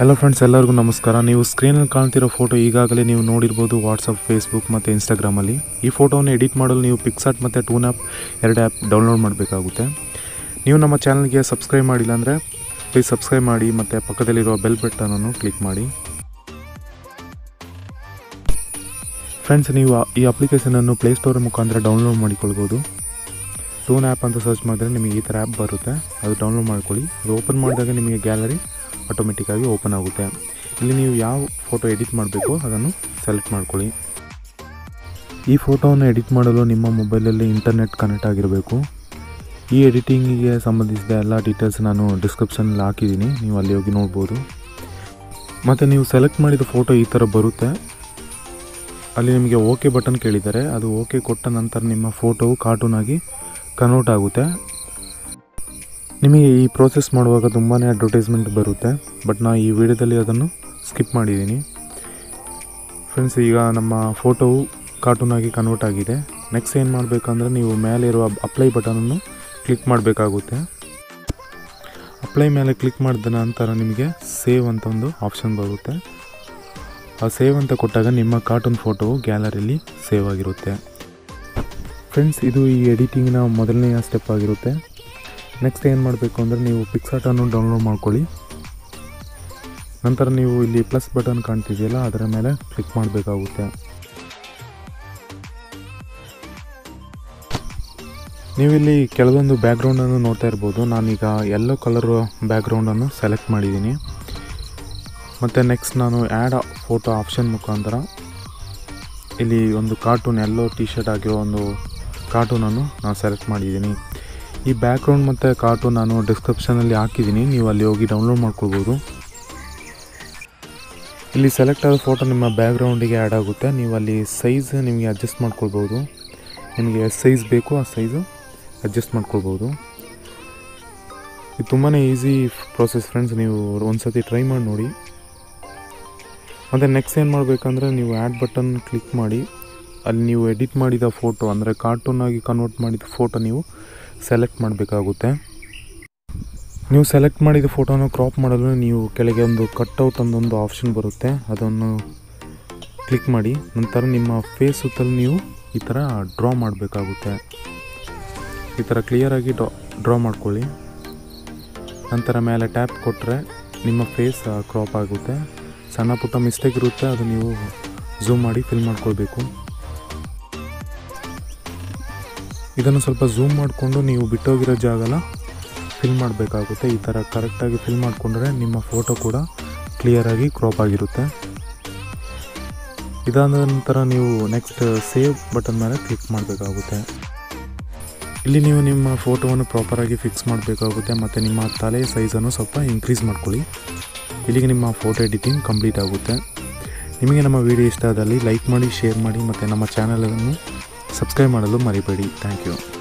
Hello friends एल्लरिगू नमस्कार। ನೀವು screen ಅಲ್ಲಿ ಕಾಣುತ್ತಿರೋ ಫೋಟೋ ಈಗಾಗಲೇ ನೀವು ನೋಡಿರಬಹುದು WhatsApp, Facebook ಮತ್ತು Instagram ಅಲ್ಲಿ। ಈ ಫೋಟೋವನ್ನು ಎಡಿಟ್ ಮಾಡಲು ನೀವು ಪಿಕ್ಸಾರ್ಟ್ ಮತ್ತು ಟೂನ್ ಆಪ್ ಎರಡು ಆಪ್ ಡೌನ್ಲೋಡ್ ಮಾಡಬೇಕಾಗುತ್ತೆ। ನೀವು ನಮ್ಮ ಚಾನೆಲ್ ಗೆ ಸಬ್ಸ್ಕ್ರೈಬ್ ಮಾಡಿಲ್ಲ ಅಂದ್ರೆ please ಸಬ್ಸ್ಕ್ರೈಬ್ ಮಾಡಿ ಮತ್ತು ಪಕ್ಕದಲ್ಲಿರುವ ಬೆಲ್ ಬಟನ್ ಅನ್ನು ಕ್ಲಿಕ್ ಮಾಡಿ। ಫ್ರೆಂಡ್ಸ್ ನೀವು ಈ ಅಪ್ಲಿಕೇಶನ್ ಅನ್ನು ಪ್ಲೇ ಸ್ಟೋರ್ ಮುಖಾಂತರ ಡೌನ್ಲೋಡ್ ಮಾಡಿಕೊಳ್ಳಬಹುದು। ಟೂನ್ ಆಪ್ ಅಂತ ಸರ್ಚ್ ಮಾಡಿದ್ರೆ ನಿಮಗೆ ಈ ತರ ಆಪ್ ಬರುತ್ತೆ, ಅದು ಡೌನ್ಲೋಡ್ ಮಾಡ್ಕೊಳ್ಳಿ। ಅದು ಓಪನ್ ಮಾಡಿದಾಗ ನಿಮಗೆ ಗ್ಯಾಲರಿ ऑटोमेटिक ओपन आगुत्ते। इल्ली नीवु याव फोटो एडिट माडबेकु अदन्नु सेलेक्ट माड्कोळ्ळि। ई फोटोवन्न एडिट माडलु निम्म मोबाइलल्लि इंटरनेट कनेक्ट आगिरबेकु। ई एडिटिंगिगे संबंधिसिद एल्ल डीटेल्स नानु डिस्क्रिप्शन अल्लि हाकिदीनि, नीवु अल्लि होगि नोडबहुदु। मत्ते नीवु सेलेक्ट माडिद फोटो ई ತರ बरुत्ते। अल्लि निಮಗೆ ओके बटन ಕೇಳಿದ್ದಾರೆ, ಅದು ಓಕೆ ಕೊಟ್ಟ ನಂತರ ನಿಮ್ಮ ಫೋಟೋವು ಕಾರ್ಟೂನ್ ಆಗಿ ಕನ್ವರ್ಟ್ ಆಗುತ್ತೆ। ನಿಮಗೆ ಈ ಪ್ರೋಸೆಸ್ ಮಾಡುವಾಗ ತುಂಬಾನೇ ಅಡ್ವರ್ಟೈಸ್ಮೆಂಟ್ ಬರುತ್ತೆ, ಬಟ್ ನಾನು ಈ ವಿಡಿಯೋದಲ್ಲಿ ಅದನ್ನು ಸ್ಕಿಪ್ ಮಾಡಿದ್ದೀನಿ। ಫ್ರೆಂಡ್ಸ್ ಈಗ ನಮ್ಮ ಫೋಟೋವು ಕಾರ್ಟೂನ್ ಆಗಿ ಕನ್ವರ್ಟ್ ಆಗಿದೆ। ನೆಕ್ಸ್ಟ್ ಏನು ಮಾಡಬೇಕಂದ್ರೆ ನೀವು ಮೇಲೆ ಇರುವ ಅಪ್ಲೈ ಬಟನ್ ಅನ್ನು ಕ್ಲಿಕ್ ಮಾಡಬೇಕಾಗುತ್ತೆ। ಅಪ್ಲೈ ಮೇಲೆ ಕ್ಲಿಕ್ ಮಾಡಿದ ನಂತರ ನಿಮಗೆ ಸೇವ್ ಅಂತ ಒಂದು ಆಪ್ಷನ್ ಬರುತ್ತೆ। ಆ ಸೇವ್ ಅಂತ ಕೊಟ್ಟಾಗ ನಿಮ್ಮ ಕಾರ್ಟೂನ್ ಫೋಟೋವು ಗ್ಯಾಲರಿಯಲ್ಲಿ ಸೇವ್ ಆಗಿರುತ್ತೆ। ಫ್ರೆಂಡ್ಸ್ ಇದು ಈ ಎಡಿಟಿಂಗ್ನ ಮೊದಲನೆಯ ಸ್ಟೆಪ್ ಆಗಿರುತ್ತೆ। ನೆಕ್ಸ್ಟ್ ಏನು ಮಾಡಬೇಕು ಅಂದರೆ ನೀವು ಪಿಕ್ಸಾರ್ಟನ್ನು ಡೌನ್ಲೋಡ್ ಮಾಡ್ಕೊಳ್ಳಿ, ನಂತರ ನೀವು ಇಲ್ಲಿ ಪ್ಲಸ್ ಬಟನ್ ಕಾಣ್ತಿದೆಯಲ್ಲ ಅದರ ಮೇಲೆ ಕ್ಲಿಕ್ ಮಾಡಬೇಕಾಗುತ್ತೆ। ನೀವು ಇಲ್ಲಿ ಕೆಲವೊಂದು ಬ್ಯಾಕ್ಗ್ರೌಂಡನ್ನು ನೋಡ್ತಾ ಇರ್ಬೋದು, ನಾನೀಗ ಎಲ್ಲೋ ಕಲರ್ ಬ್ಯಾಕ್ಗ್ರೌಂಡನ್ನು ಸೆಲೆಕ್ಟ್ ಮಾಡಿದ್ದೀನಿ। ಮತ್ತು ನೆಕ್ಸ್ಟ್ ನಾನು ಆ್ಯಡ್ ಫೋಟೋ ಆಪ್ಷನ್ ಮುಖಾಂತರ ಇಲ್ಲಿ ಒಂದು ಕಾರ್ಟೂನ್ ಎಲ್ಲೋ ಟಿ ಶರ್ಟ್ ಆಗಿರೋ ಒಂದು ಕಾರ್ಟೂನನ್ನು ನಾನು ಸೆಲೆಕ್ಟ್ ಮಾಡಿದ್ದೀನಿ। ಈ ಬ್ಯಾಕ್ಗ್ರೌಂಡ್ ಮತ್ತು ಕಾರ್ಟೂನ್ ನಾನು ಡಿಸ್ಕ್ರಿಪ್ಷನಲ್ಲಿ ಹಾಕಿದ್ದೀನಿ, ನೀವು ಅಲ್ಲಿ ಹೋಗಿ ಡೌನ್ಲೋಡ್ ಮಾಡ್ಕೊಳ್ಬೋದು। ಇಲ್ಲಿ ಸೆಲೆಕ್ಟ್ ಆದ ಫೋಟೋ ನಿಮ್ಮ ಬ್ಯಾಕ್ಗ್ರೌಂಡಿಗೆ ಆ್ಯಡ್ ಆಗುತ್ತೆ, ನೀವು ಅಲ್ಲಿ ಸೈಜ್ ನಿಮಗೆ ಅಡ್ಜಸ್ಟ್ ಮಾಡ್ಕೊಳ್ಬೋದು। ನಿಮಗೆ ಎಷ್ಟು ಸೈಜ್ ಬೇಕು ಆ ಸೈಜು ಅಡ್ಜಸ್ಟ್ ಮಾಡ್ಕೊಳ್ಬೋದು। ಇದು ತುಂಬಾ ಈಸಿ ಪ್ರೋಸೆಸ್ ಫ್ರೆಂಡ್ಸ್, ನೀವು ಒಂದು ಸರ್ತಿ ಟ್ರೈ ಮಾಡಿ ನೋಡಿ। ಮತ್ತು ನೆಕ್ಸ್ಟ್ ಏನು ಮಾಡಬೇಕಂದ್ರೆ ನೀವು ಆ್ಯಡ್ ಬಟನ್ ಕ್ಲಿಕ್ ಮಾಡಿ ಅಲ್ಲಿ ನೀವು ಎಡಿಟ್ ಮಾಡಿದ ಫೋಟೋ ಅಂದರೆ ಕಾರ್ಟೂನ್ ಆಗಿ ಕನ್ವರ್ಟ್ ಮಾಡಿದ ಫೋಟೋ ನೀವು ಸೆಲೆಕ್ಟ್ ಮಾಡಬೇಕಾಗುತ್ತೆ। ನೀವು ಸೆಲೆಕ್ಟ್ ಮಾಡಿದ ಫೋಟೋನ ಕ್ರಾಪ್ ಮಾಡಲು ನೀವು ಕೆಳಗೆ ಒಂದು ಕಟ್ಔಟ್ ಅನ್ನೊಂದು ಆಪ್ಷನ್ ಬರುತ್ತೆ, ಅದನ್ನು ಕ್ಲಿಕ್ ಮಾಡಿ ನಂತರ ನಿಮ್ಮ ಫೇಸ್ ಸುತ್ತಲೂ ನೀವು ಈ ಥರ ಡ್ರಾ ಮಾಡಬೇಕಾಗುತ್ತೆ। ಈ ಥರ ಕ್ಲಿಯರಾಗಿ ಡ್ರಾ ಮಾಡ್ಕೊಳ್ಳಿ, ನಂತರ ಮೇಲೆ ಟ್ಯಾಪ್ ಕೊಟ್ಟರೆ ನಿಮ್ಮ ಫೇಸ್ ಕ್ರಾಪ್ ಆಗುತ್ತೆ। ಸಣ್ಣ ಪುಟ್ಟ ಮಿಸ್ಟೇಕ್ ಇರುತ್ತೆ, ಅದು ನೀವು ಝೂಮ್ ಮಾಡಿ ಫಿಲ್ ಮಾಡ್ಕೊಳ್ಬೇಕು। ಇದನ್ನು ಸ್ವಲ್ಪ ಝೂಮ್ ಮಾಡಿಕೊಂಡು ನೀವು ಬಿಟ್ಟೋಗಿರೋ ಜಾಗನ ಫಿಲ್ ಮಾಡಬೇಕಾಗುತ್ತೆ। ಈ ಥರ ಕರೆಕ್ಟಾಗಿ ಫಿಲ್ ಮಾಡಿಕೊಂಡ್ರೆ ನಿಮ್ಮ ಫೋಟೋ ಕೂಡ ಕ್ಲಿಯರಾಗಿ ಕ್ರಾಪ್ ಆಗಿರುತ್ತೆ। ಇದಾದ ನಂತರ ನೀವು ನೆಕ್ಸ್ಟ್ ಸೇವ್ ಬಟನ್ ಮೇಲೆ ಕ್ಲಿಕ್ ಮಾಡಬೇಕಾಗುತ್ತೆ। ಇಲ್ಲಿ ನೀವು ನಿಮ್ಮ ಫೋಟೋವನ್ನು ಪ್ರಾಪರಾಗಿ ಫಿಕ್ಸ್ ಮಾಡಬೇಕಾಗುತ್ತೆ ಮತ್ತು ನಿಮ್ಮ ತಲೆಯ ಸೈಜನ್ನು ಸ್ವಲ್ಪ ಇನ್ಕ್ರೀಸ್ ಮಾಡ್ಕೊಳ್ಳಿ। ಇಲ್ಲಿಗೆ ನಿಮ್ಮ ಫೋಟೋ ಎಡಿಟಿಂಗ್ ಕಂಪ್ಲೀಟ್ ಆಗುತ್ತೆ। ನಿಮಗೆ ನಮ್ಮ ವಿಡಿಯೋ ಇಷ್ಟ ಆದಲ್ಲಿ ಲೈಕ್ ಮಾಡಿ, ಶೇರ್ ಮಾಡಿ ಮತ್ತು ನಮ್ಮ ಚಾನಲನ್ನು ಸಬ್ಸ್ಕ್ರೈಬ್ ಮಾಡಲು ಮರಿಬೇಡಿ। Thank you.